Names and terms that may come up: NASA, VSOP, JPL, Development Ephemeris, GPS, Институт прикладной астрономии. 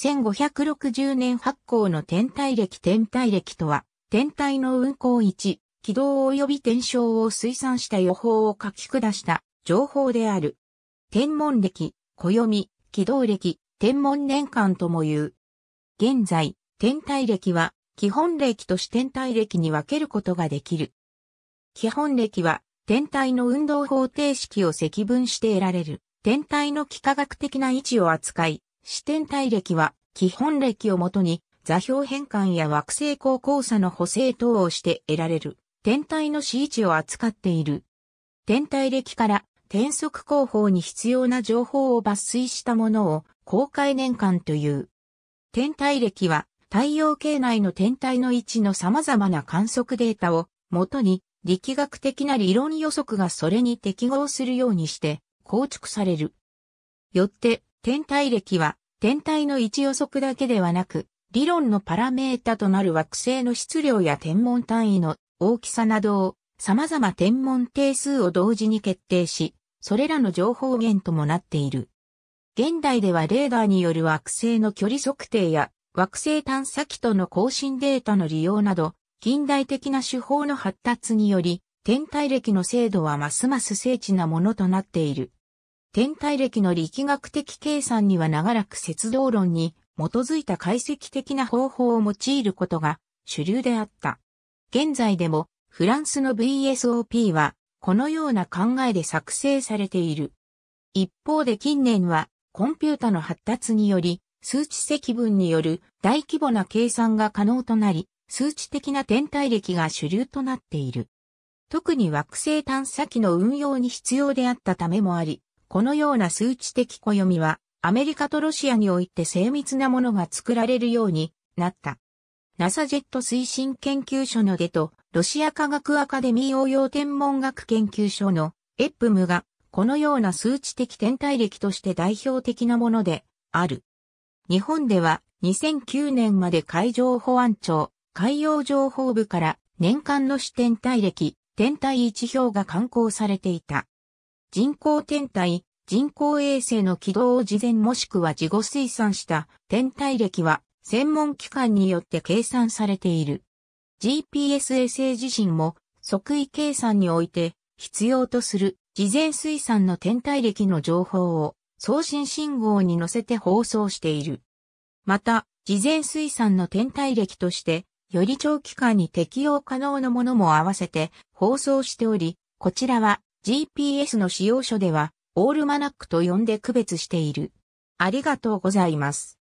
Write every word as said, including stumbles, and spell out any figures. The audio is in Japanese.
せんごひゃくろくじゅうねん発行の天体暦天体暦とは、天体の運行位置、軌道及び天象を推算した予報を書き下した情報である。天文暦、暦、軌道暦、天文年間とも言う。現在、天体暦は、基本暦と視天体暦に分けることができる。基本暦は、天体の運動方程式を積分して得られる、天体の幾何学的な位置を扱い、視天体暦は、基本暦をもとに、座標変換や惑星光交差の補正等をして得られる、天体の視位置を扱っている。天体暦から、天測工法に必要な情報を抜粋したものを、公開年間という。天体暦は、太陽系内の天体の位置の様々な観測データを、もとに、力学的な理論予測がそれに適合するようにして構築される。よって天体暦は天体の位置予測だけではなく理論のパラメータとなる惑星の質量や天文単位の大きさなどを様々天文定数を同時に決定し、それらの情報源ともなっている。現代ではレーダーによる惑星の距離測定や惑星探査機との更新データの利用など、近代的な手法の発達により、天体暦の精度はますます精緻なものとなっている。天体暦の力学的計算には長らく節動論に基づいた解析的な方法を用いることが主流であった。現在でもフランスの ブイエスオーピー はこのような考えで作成されている。一方で近年はコンピュータの発達により数値積分による大規模な計算が可能となり、数値的な天体暦が主流となっている。特に惑星探査機の運用に必要であったためもあり、このような数値的暦はアメリカとロシアにおいて精密なものが作られるようになった。ナサ ジェット推進研究所のデとロシア科学アカデミー応用天文学研究所のエップムがこのような数値的天体暦として代表的なものである。日本ではにせんきゅうねんまで海上保安庁海洋情報部から年間の視天体暦、天体位置表が刊行されていた。人工天体、人工衛星の軌道を事前もしくは事後推算した天体暦は専門機関によって計算されている。ジーピーエス 衛星自身も測位計算において必要とする事前推算の天体暦の情報を送信信号に乗せて放送している。また、事前推算の天体暦としてより長期間に適用可能なものも合わせて放送しており、こちらは ジーピーエス の使用書ではオールマナックと呼んで区別している。ありがとうございます。